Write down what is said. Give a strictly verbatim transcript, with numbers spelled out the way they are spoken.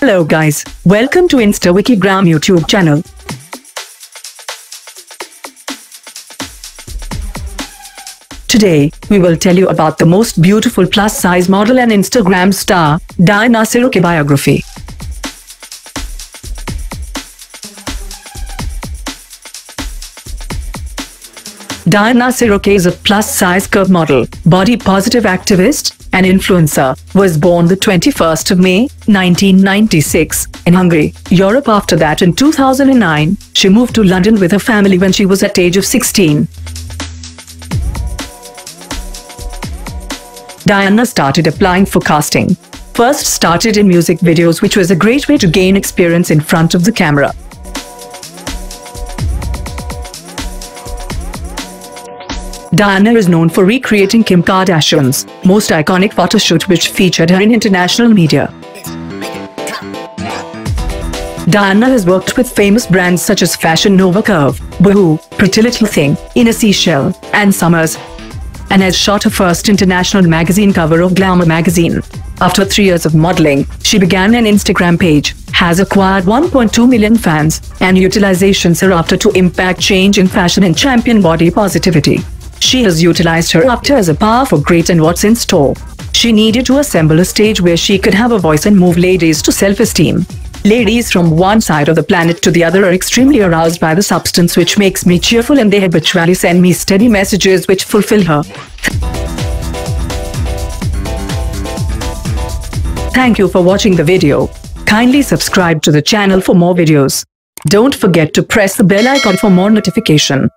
Hello guys, welcome to InstaWikigram YouTube channel. Today, we will tell you about the most beautiful plus-size model and Instagram star, Diana Sirokai biography. Diana Sirokai is a plus-size curve model, body-positive activist, and influencer, was born the twenty-first of May, nineteen ninety-six, in Hungary, Europe. After that in two thousand nine, she moved to London with her family when she was at age of sixteen. Diana started applying for casting. First started in music videos, which was a great way to gain experience in front of the camera. Diana is known for recreating Kim Kardashian's most iconic photoshoot, which featured her in international media. Diana has worked with famous brands such as Fashion Nova Curve, Boohoo, Pretty Little Thing, In a Seashell, and Summers, and has shot her first international magazine cover of Glamour magazine. After three years of modeling, she began an Instagram page, has acquired one point two million fans, and utilizations hereafter to impact change in fashion and champion body positivity. She has utilized her after as a power for great and what's in store. She needed to assemble a stage where she could have a voice and move ladies to self-esteem. Ladies from one side of the planet to the other are extremely aroused by the substance, which makes me cheerful, and they habitually send me steady messages which fulfill her. Thank you for watching the video. Kindly subscribe to the channel for more videos. Don't forget to press the bell icon for more notification.